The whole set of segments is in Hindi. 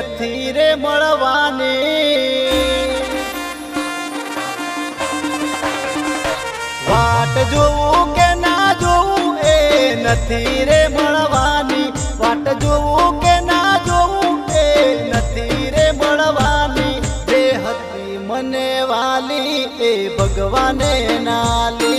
नथी रे मड़वानी, वाट जोवू के ना जोवू ए नथी रे मड़वानी, वाट जोवू के ना जोवू ए नथी रे मड़वानी। रे हती मने वाली ए भगवाने नाली,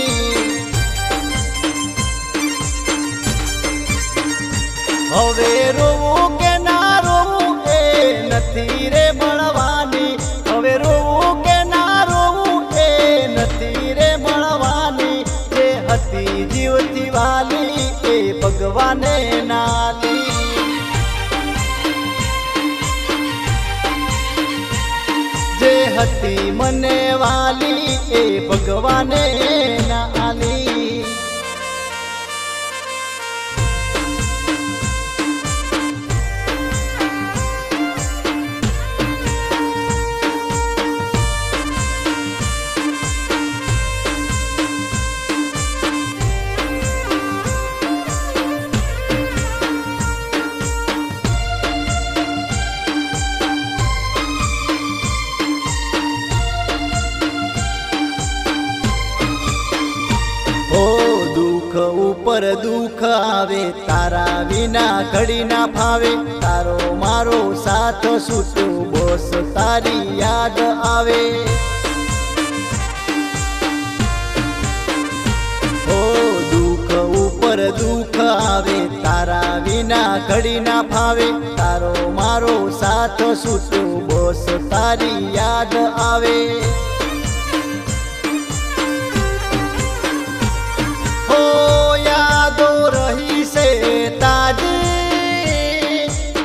हवे रोवू के ना रोवू ए नथी रे मड़वानी, हवे रोवू के ना रोवू ए नथी रे मड़वानी। जे हती जीवती वाली ए भगवाने नाली, जे हती मने वाली ए भगवाने नाली। ऊपर दुख आवे तारा विना घड़ी ना फावे, तारो मारो साथ सुटू बोस तारी याद आवे। ओ दुख ऊपर दुख आवे तारा विना घड़ी ना फावे, तारो मारो साथ सुटू बोस तारी याद आवे।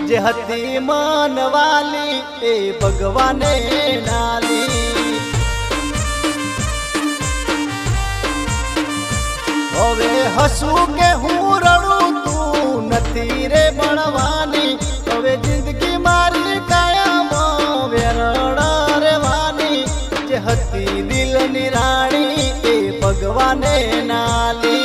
जे हती मन वाली ए भगवाने नाली, हवे हसू के हूँ रड़ू तू नथी रे मड़वानी, हवे जिंदगी मारी कायम वेरड़ा रेवानी। जे हती दिल निराणी ए भगवाने नाली,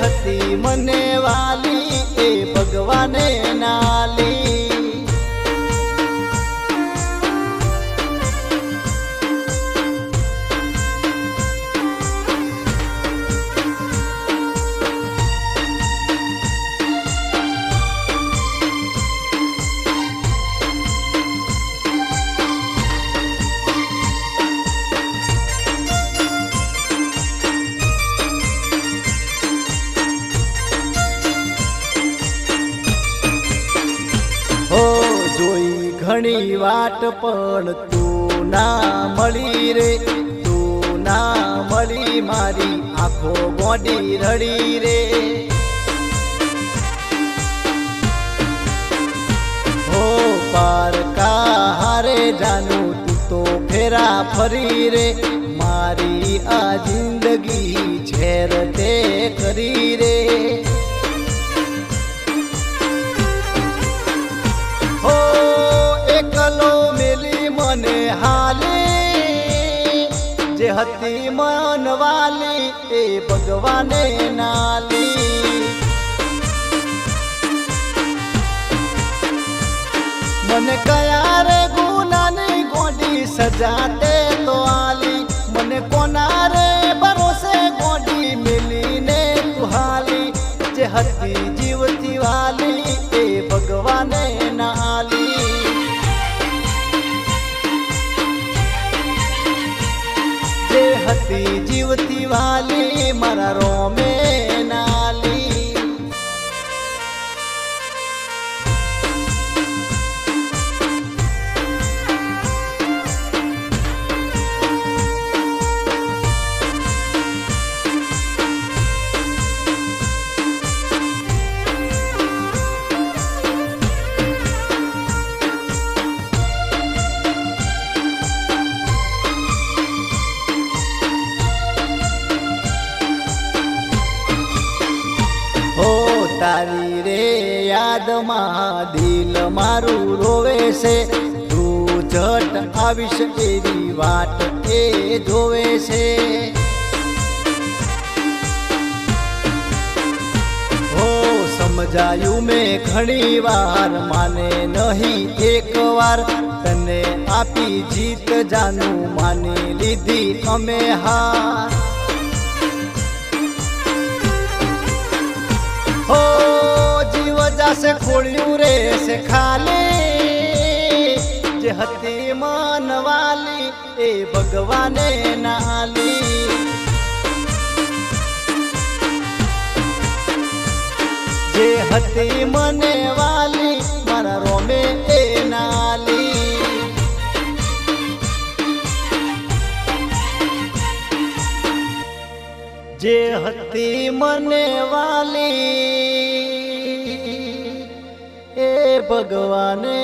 हती मने वाली ए भगवाने नाली। घणी वाट पण तू ना मळी रे, तू ना मळी मारी आखो गोडी रड़ी रे। हो पार का हारे जानू तू तो फेरा फरी रे, मारी आ जिंदगी छेरते करी रे। जे हती मन वाली ए भगवाने नाली, मन कया रे गुना नी गोडी सजाते तो आली, मन कोना रे भरोसे गोडी मिली ने तुहाली। जे हती जीवती वाली ए भगवाने नाली, हती जीवती वाली मरा रोमे नाली। तारी रे याद मा दिल मारू रोवे से, तू झट आविश तेरी वाट ए धोवे से। जायू में घणी वार माने नहीं एक वार तने आपी जीत जानू माने लीधी अमे हार। हो जीव जासे खोल्यू रे से खाले जे हती मन वाली ए भगवाने नाली। जे हती मने वाली मारा रोमे ए नाली। जे हती मने वाली ए भगवाने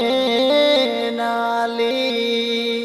नाली।